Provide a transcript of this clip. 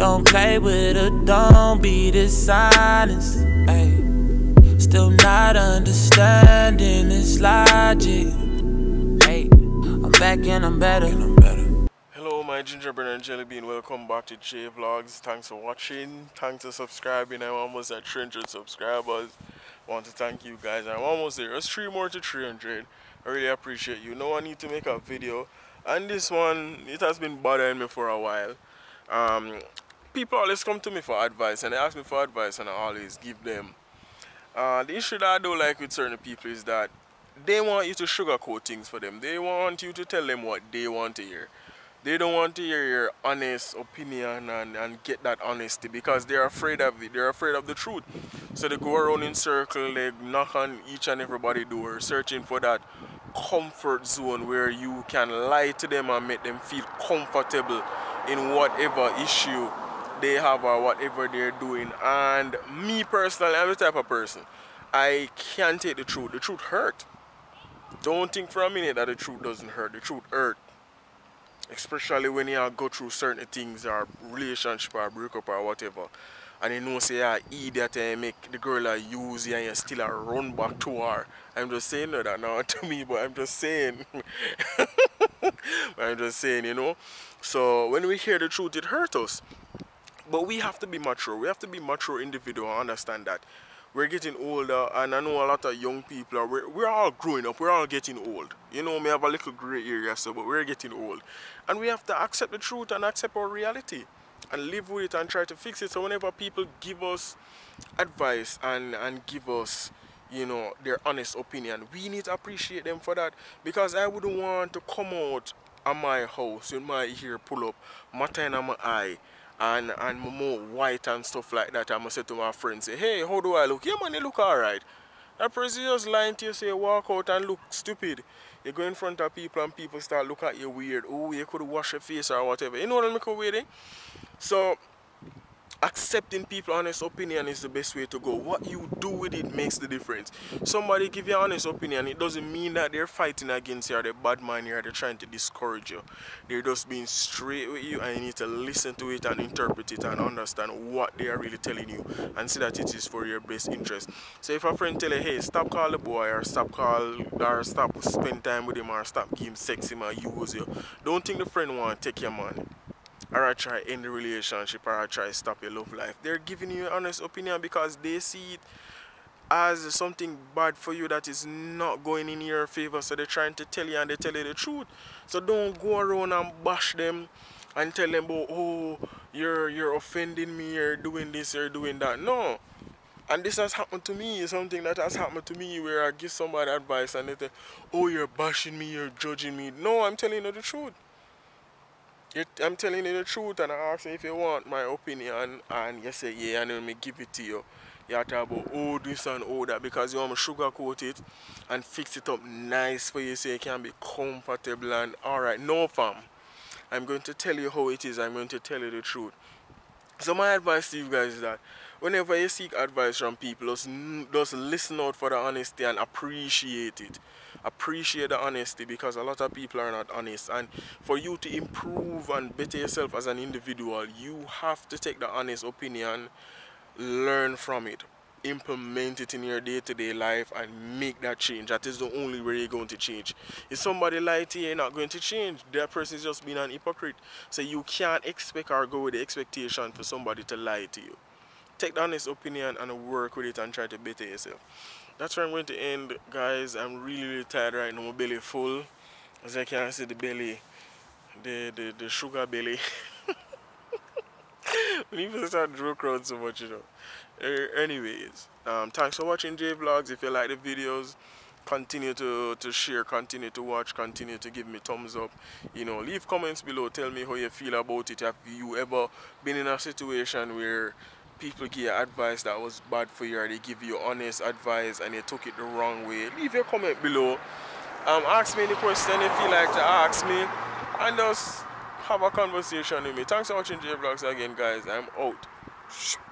Don't play with her, don't be this silence. Ayy. Still not understanding this logic. Ayy. I'm back and I'm better. Hello my gingerbread and jelly bean, welcome back to JVlogs. Thanks for watching, thanks for subscribing. I'm almost at 300 subscribers. Want to thank you guys. I'm almost there. It's 3 more to 300. I really appreciate you. Now I need to make a video, and this one, it has been bothering me for a while. People always come to me for advice, and they ask me for advice, and I always give them. The issue that I don't like with certain people is that they want you to sugarcoat things for them. They want you to tell them what they want to hear. They don't want to hear your honest opinion and get that honesty, because they're afraid of it. They're afraid of the truth. So they go around in circle, they knock on each and everybody's door, searching for that comfort zone where you can lie to them and make them feel comfortable in whatever issue they have or whatever they're doing. And me personally, I'm the type of person, I can't take the truth. The truth hurts. Don't think for a minute that the truth doesn't hurt. The truth hurts. Especially when you go through certain things or relationship or breakup or whatever, and you know say you're an idiot and you make the girl use you and you still run back to her. I'm just saying that now to me, but I'm just saying. I'm just saying, you know. So when we hear the truth, it hurts us. But we have to be mature. We have to be mature individual and understand that we're getting older, and I know a lot of young people are, we're all growing up, we're all getting old. You know, we have a little grey area, so, but we're getting old. And we have to accept the truth and accept our reality and live with it and try to fix it. So whenever people give us advice and give us, you know, their honest opinion, we need to appreciate them for that, because I wouldn't want to come out of my house with my hair pull up, matter in my eye, and more white and stuff like that. I'm going to say to my friend, say, hey, how do I look? Yeah, man, you look alright. That person just lying to you, say, walk out and look stupid. You go in front of people and people start looking at you weird. Oh, you could wash your face or whatever. You know what I make a way there? So, accepting people's honest opinion is the best way to go. What you do with it makes the difference. Somebody give you an honest opinion, it doesn't mean that they're fighting against you or they're bad man you or they're trying to discourage you. They're just being straight with you, and you need to listen to it and interpret it and understand what they are really telling you and see that it is for your best interest. So if a friend tell you, hey, stop calling the boy or stop spend time with him or stop giving sex him or use you, don't think the friend want to take your money or I try end the relationship or I try stop your love life. They're giving you an honest opinion because they see it as something bad for you that is not going in your favor, so they're trying to tell you, and they tell you the truth. So don't go around and bash them and tell them, oh, you're offending me, you're doing this, you're doing that. No. And this has happened to me. It's something that has happened to me where I give somebody advice and they say, oh, you're bashing me, you're judging me. No, I'm telling you the truth. I'm telling you the truth, and I ask you if you want my opinion, and you say yeah, and then me give it to you. You have to talk about all this and all that because you want me to sugarcoat it and fix it up nice for you so you can be comfortable and alright. No, fam. I'm going to tell you how it is. I'm going to tell you the truth. So my advice to you guys is that whenever you seek advice from people, just listen out for the honesty and appreciate it. Appreciate the honesty, because a lot of people are not honest. And for you to improve and better yourself as an individual, you have to take the honest opinion, learn from it, implement it in your day-to-day life, and make that change. That is the only way you're going to change. If somebody lied to you, you're not going to change. That person is just being an hypocrite. So you can't expect or go with the expectation for somebody to lie to you. Take the honest opinion and work with it and try to better yourself. That's where I'm going to end, guys. I'm really, really tired right now. My belly full. As I can see, the belly, the sugar belly. When people start joking around so much, you know. Anyways, thanks for watching JVlogs. If you like the videos, continue to share, continue to watch, continue to give me thumbs up. You know, leave comments below. Tell me how you feel about it. Have you ever been in a situation where people give you advice that was bad for you, or they give you honest advice and they took it the wrong way? Leave your comment below. Ask me any question if you like to ask me, and just have a conversation with me. Thanks for watching JVlogs again, guys. I'm out.